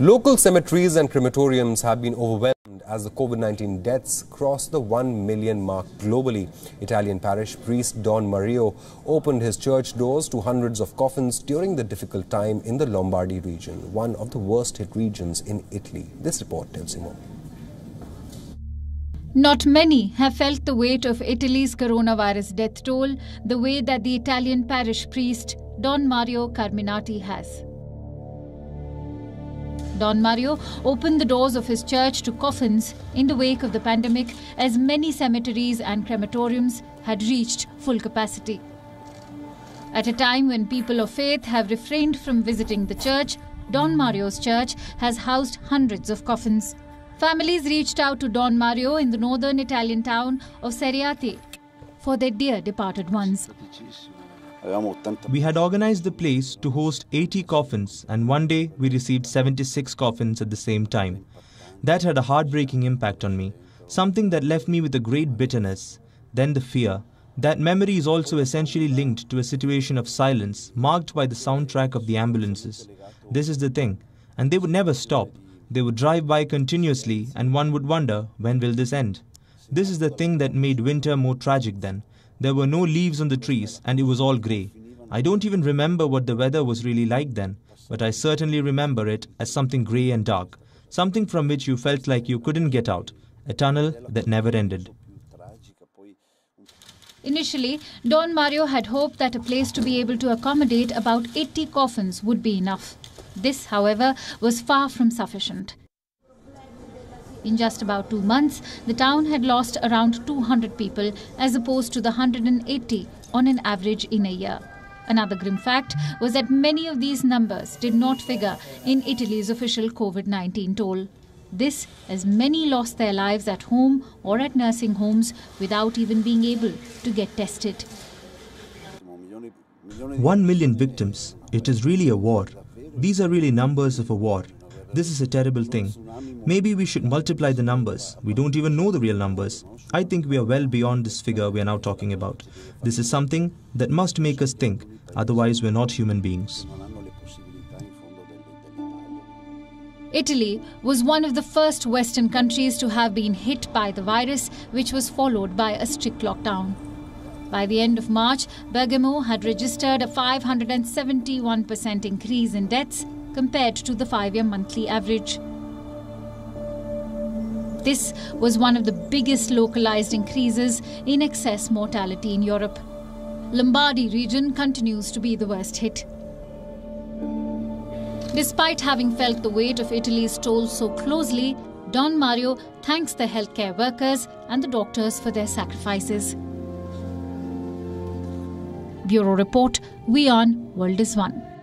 Local cemeteries and crematoriums have been overwhelmed as the COVID-19 deaths cross the 1 million mark globally. Italian parish priest Don Mario opened his church doors to hundreds of coffins during the difficult time in the Lombardy region, one of the worst hit regions in Italy. This report tells you more. Not many have felt the weight of Italy's coronavirus death toll the way that the Italian parish priest Don Mario Carminati has. Don Mario opened the doors of his church to coffins in the wake of the pandemic, as many cemeteries and crematoriums had reached full capacity. At a time when people of faith have refrained from visiting the church, Don Mario's church has housed hundreds of coffins. Families reached out to Don Mario in the northern Italian town of Seriate for their dear departed ones. We had organized the place to host 80 coffins, and one day we received 76 coffins at the same time. That had a heartbreaking impact on me, something that left me with a great bitterness. Then the fear. That memory is also essentially linked to a situation of silence marked by the soundtrack of the ambulances. This is the thing, and they would never stop. They would drive by continuously, and one would wonder, when will this end? This is the thing that made winter more tragic then. There were no leaves on the trees and it was all grey. I don't even remember what the weather was really like then, but I certainly remember it as something grey and dark, something from which you felt like you couldn't get out, a tunnel that never ended. Initially, Don Mario had hoped that a place to be able to accommodate about 80 coffins would be enough. This, however, was far from sufficient. In just about 2 months, the town had lost around 200 people as opposed to the 180 on an average in a year. Another grim fact was that many of these numbers did not figure in Italy's official COVID-19 toll. This as many lost their lives at home or at nursing homes without even being able to get tested. 1 million victims. It is really a war. These are really numbers of a war. This is a terrible thing. Maybe we should multiply the numbers. We don't even know the real numbers. I think we are well beyond this figure we are now talking about. This is something that must make us think, otherwise we're not human beings. Italy was one of the first Western countries to have been hit by the virus, which was followed by a strict lockdown. By the end of March, Bergamo had registered a 571% increase in deaths compared to the 5-year monthly average. This was one of the biggest localized increases in excess mortality in Europe. Lombardy region continues to be the worst hit. Despite having felt the weight of Italy's toll so closely, Don Mario thanks the healthcare workers and the doctors for their sacrifices. Bureau Report, WION, World is One.